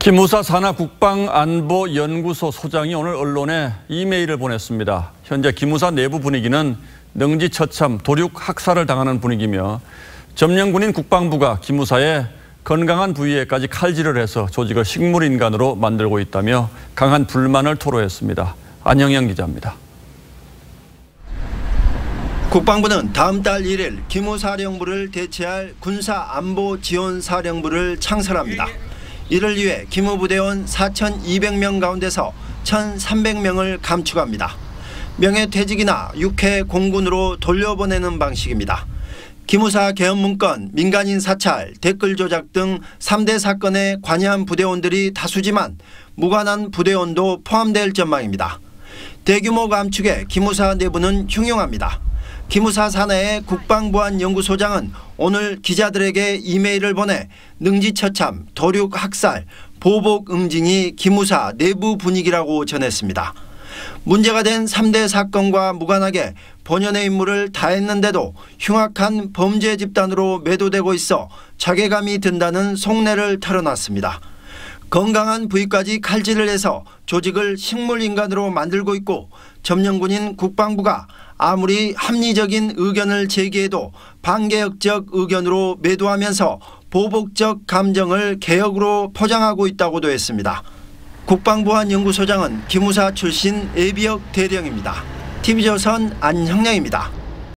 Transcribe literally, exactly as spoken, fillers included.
김무사 산하 국방안보연구소 소장이 오늘 언론에 이메일을 보냈습니다. 현재 김무사 내부 분위기는 능지처참 도륙 학살을 당하는 분위기며 점령군인 국방부가 김무사의 건강한 부위에까지 칼질을 해서 조직을 식물인간으로 만들고 있다며 강한 불만을 토로했습니다. 안영현 기자입니다. 국방부는 다음 달 일 일 기무사령부를 대체할 군사안보지원사령부를 창설합니다. 이를 위해 기무부대원 사천이백 명 가운데서 천삼백 명을 감축합니다. 명예퇴직이나 육해 공군으로 돌려보내는 방식입니다. 기무사 계엄 문건, 민간인 사찰, 댓글 조작 등 삼 대 사건에 관여한 부대원들이 다수지만 무관한 부대원도 포함될 전망입니다. 대규모 감축에 기무사 내부는 흉흉합니다. 기무사 산하의 국방보안연구소장은 오늘 기자들에게 이메일을 보내 능지처참, 도륙 학살, 보복 응징이 기무사 내부 분위기라고 전했습니다. 문제가 된 삼 대 사건과 무관하게 본연의 임무를 다했는데도 흉악한 범죄 집단으로 매도되고 있어 자괴감이 든다는 속내를 털어놨습니다. 건강한 부위까지 칼질을 해서 조직을 식물인간으로 만들고 있고 점령군인 국방부가 아무리 합리적인 의견을 제기해도 반개혁적 의견으로 매도하면서 보복적 감정을 개혁으로 포장하고 있다고도 했습니다. 국방보안연구소장은 기무사 출신 예비역 대령입니다. 티비조선 안형량입니다.